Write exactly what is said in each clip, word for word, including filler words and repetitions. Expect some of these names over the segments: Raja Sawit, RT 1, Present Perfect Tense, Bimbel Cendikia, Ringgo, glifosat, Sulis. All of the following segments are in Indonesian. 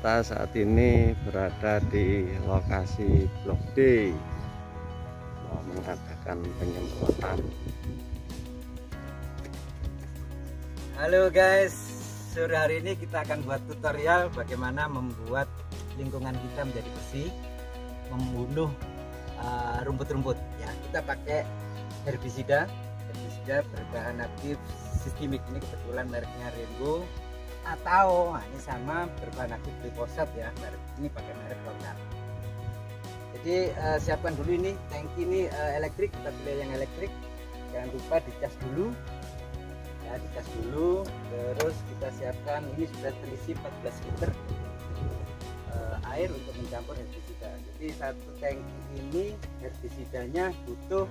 Kita saat ini berada di lokasi Blok D mau mengadakan penyemprotan. Halo guys, sore hari ini kita akan buat tutorial bagaimana membuat lingkungan kita menjadi bersih, membunuh rumput-rumput. Uh, ya, kita pakai herbisida, herbisida berbahan aktif sistemik, ini kebetulan mereknya Ringgo. Atau nah ini sama berbahan aktif glifosat ya, merek ini pakai merek lokal. Jadi uh, siapkan dulu ini tangki ini uh, elektrik, kita pilih yang elektrik. Jangan lupa dicas dulu ya, dicas dulu. Terus kita siapkan, ini sudah terisi empat belas liter uh, air untuk mencampur herbisida. Jadi satu tangki ini herbisidanya butuh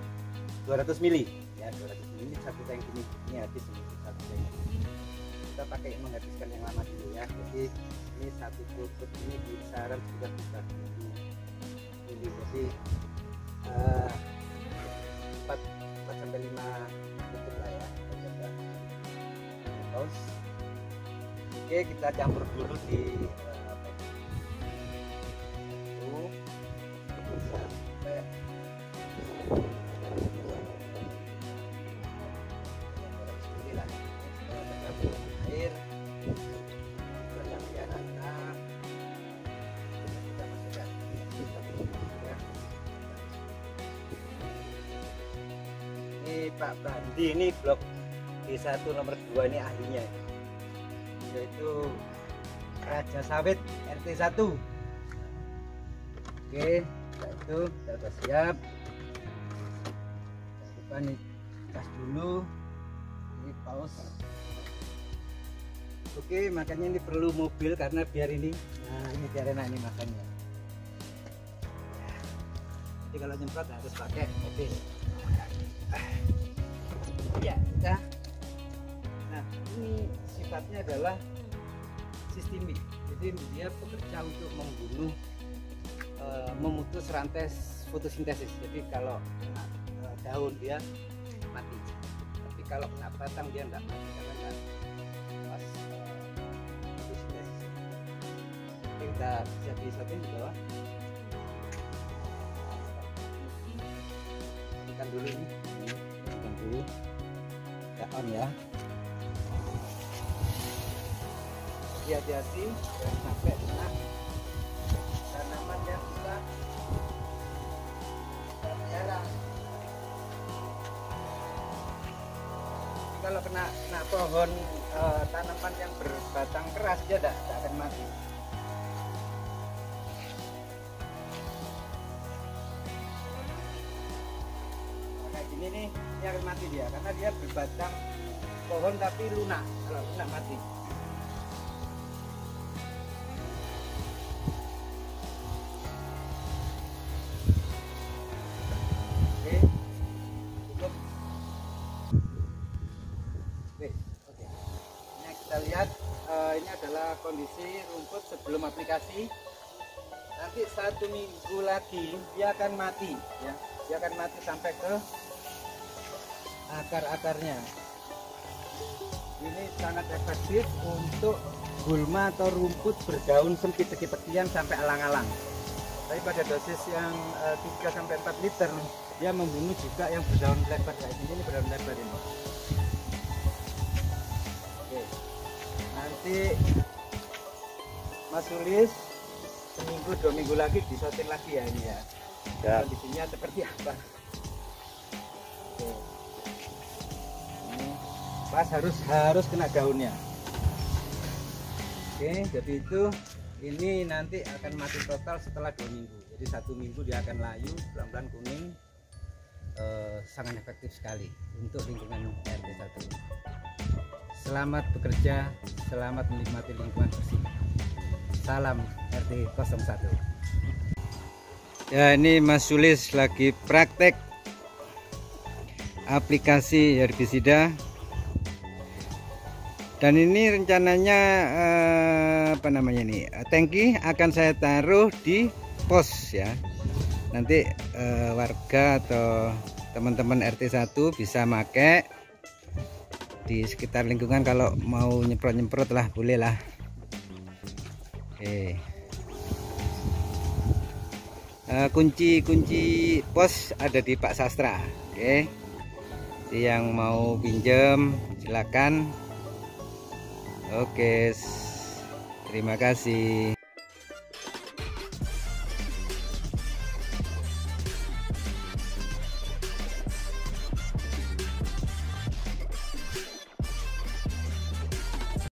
dua ratus mili ya, dua ratus mili satu tangki ini, ini habis satu tangki. Kita pakai menghabiskan yang lama dulu ya. Jadi ini satu tutut ini disaran sudah besar dulu. Jadi jadi uh, empat sampai lima tutut lah ya. Coba. Terus, oke kita campur dulu di uh, tuh sampai Pak Bandi ini blok D satu nomor dua ini ahlinya, yaitu Raja Sawit R T satu. Oke, itu kita sudah siap. Coba nih cas dulu, ini pause. Oke, makanya ini perlu mobil karena biar ini, nah ini biar enak nih makanya. Jadi kalau nyemprot harus pakai mobil. Ya, kita. Nah, ini sifatnya adalah sistemik. Jadi dia bekerja untuk membunuh, e, memutus rantai fotosintesis. Jadi kalau kena daun dia mati. Tapi kalau kena batang dia tidak mati karena kan pas e, fotosintesis. Kita jadi satu di bawah. Tekan dulu ini. Tekan dulu. On ya, hati-hati jangan sampai kena tanaman yang kita pelihara. Kalau kena, kena pohon e, tanaman yang berbatang keras dia tidak akan mati. Ini nih ini akan mati dia karena dia berbatang pohon tapi lunak. Kalau lunak mati. Oke, cukup. Oke, oke. Ini kita lihat uh, ini adalah kondisi rumput sebelum aplikasi. Nanti satu minggu lagi dia akan mati ya, dia akan mati sampai ke akar-akarnya. Ini sangat efektif untuk gulma atau rumput berdaun sempit teki-tekian sampai alang-alang. Tapi pada dosis yang tiga sampai empat liter dia membunuh juga yang berdaun lebar. Ini berdaun lebar ini. Oke. Nanti Mas Sulis seminggu dua minggu lagi disoting lagi ya ini ya. Dan kondisinya seperti apa? Oke. Pas harus harus kena daunnya. Oke, jadi itu ini nanti akan mati total setelah dua minggu. Jadi satu minggu dia akan layu pelan-pelan kuning. E, sangat efektif sekali untuk lingkungan R T satu. Selamat bekerja, selamat menikmati lingkungan bersih. Salam R T nol satu. Ya, ini Mas Sulis lagi praktek aplikasi herbisida. Dan ini rencananya eh, apa namanya nih, tangki akan saya taruh di pos ya. Nanti eh, warga atau teman-teman R T satu bisa make di sekitar lingkungan kalau mau nyemprot-nyemprot lah, boleh lah. Oke. Uh, kunci kunci pos ada di Pak Sastra. Oke. Jadi yang mau pinjam silakan. Oke. Terima kasih.